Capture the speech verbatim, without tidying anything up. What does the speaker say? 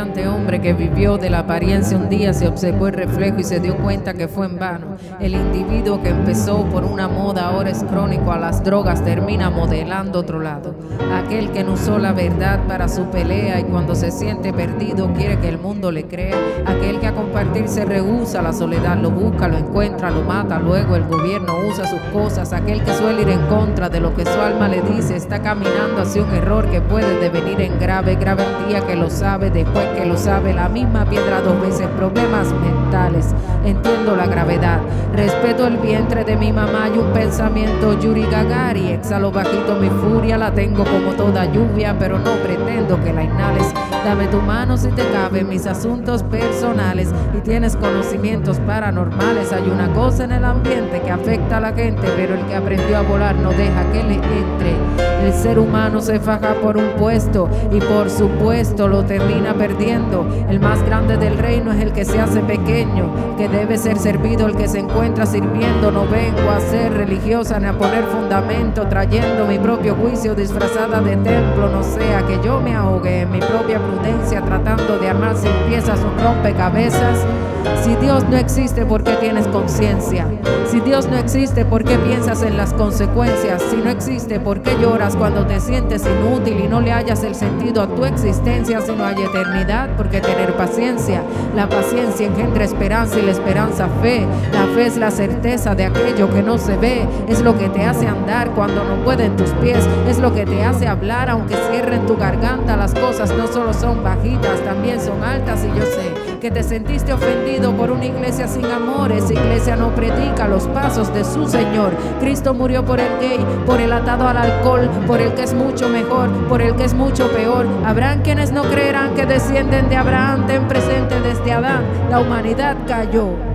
brillante hombre que vivió de la apariencia un día se observó el reflejo y se dio cuenta que fue en vano. El individuo que empezó por una moda ahora es crónico a las drogas, termina modelando otro lado. Aquel que no usó la verdad para su pelea y cuando se siente perdido quiere que el mundo le crea. Aquel que a compartir se rehúsa, la soledad lo busca, lo encuentra, lo mata, luego el gobierno usa sus cosas. Aquel que suele ir en contra de lo que su alma le dice está caminando hacia un error que puede devenir en grave, grave el día que lo sabe, después que lo sabe, la misma piedra dos veces, problemas mentales. Entiendo la gravedad, respeto el vientre de mi mamá y un pensamiento Yuri Gagarin. Exhalo bajito mi furia, la tengo como toda lluvia, pero no pretendo que la inhales. Dame tu mano si te cabe, mis asuntos personales y tienes conocimientos paranormales. Hay una cosa en el ambiente que afecta a la gente, pero el que aprendió a volar no deja que le entre. El ser humano se faja por un puesto y por supuesto lo termina perdiendo. El más grande del reino es el que se hace pequeño, que debe ser servido, el que se encuentra sirviendo. No vengo a ser religiosa ni a poner fundamento, trayendo mi propio juicio disfrazada de templo. No sea que yo me ahogue en mi propia prudencia, tratando de armar sin piezas un rompecabezas. Si Dios no existe, ¿por qué tienes conciencia? Si Dios no existe, ¿por qué piensas en las consecuencias? Si no existe, ¿por qué lloras cuando te sientes inútil y no le hallas el sentido a tu existencia? Si no hay eternidad, ¿por qué tener paciencia? La paciencia engendra esperanza y la esperanza fe. La fe es la certeza de aquello que no se ve. Es lo que te hace andar cuando no pueden tus pies. Es lo que te hace hablar aunque cierren tu garganta. Las cosas no solo son bajitas, también son altas, y yo sé que te sentiste ofendido por una iglesia sin amor. Esa iglesia no predica los pasos de su Señor. Cristo murió por el gay, por el atado al alcohol, por el que es mucho mejor, por el que es mucho peor. Habrán quienes no creerán que descienden de Abraham. Ten presente, desde Adán la humanidad cayó.